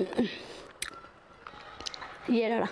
ये रहा来，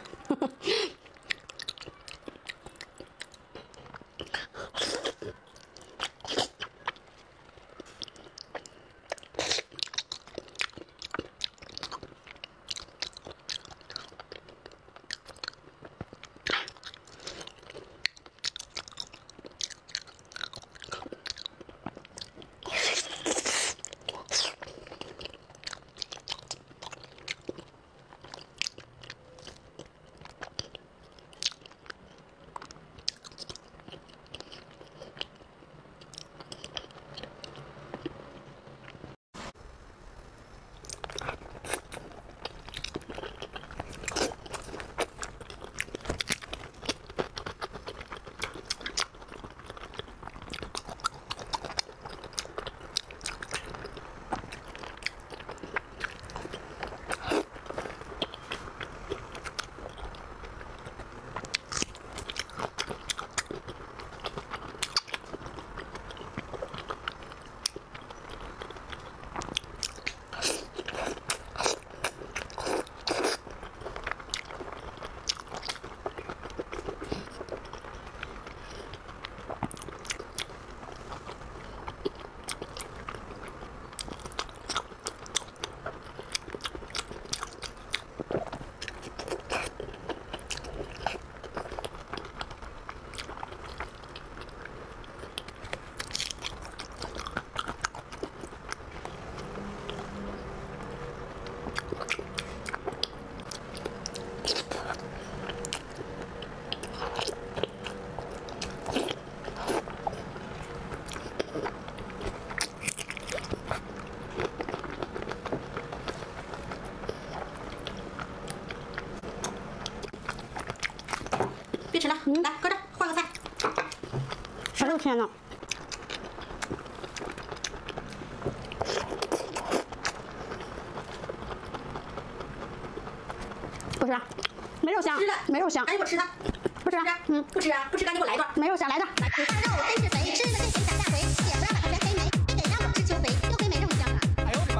搁这换个菜。谁都吃呢。不吃，没肉香。吃的，没肉香。哎，我吃它。不吃，嗯，不吃啊，不吃赶紧给我来一段。没肉香，来段。来。他让我真是肥，吃了跟谁打架回，也不让把他变黑莓，你得让我吃球肥，又黑莓肉香啊。哎呦我的妈！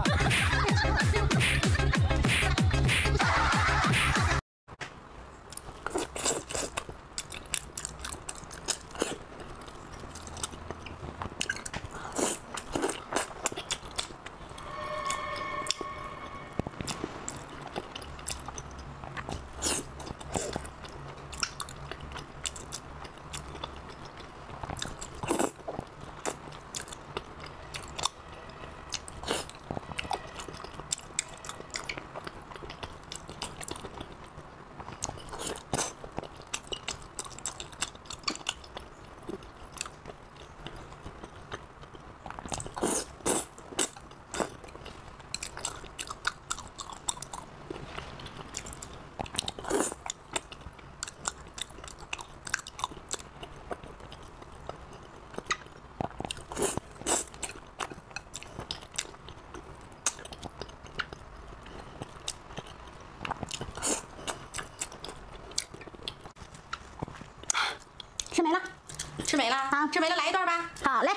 吃没了啊！吃没了，来一段吧。好嘞。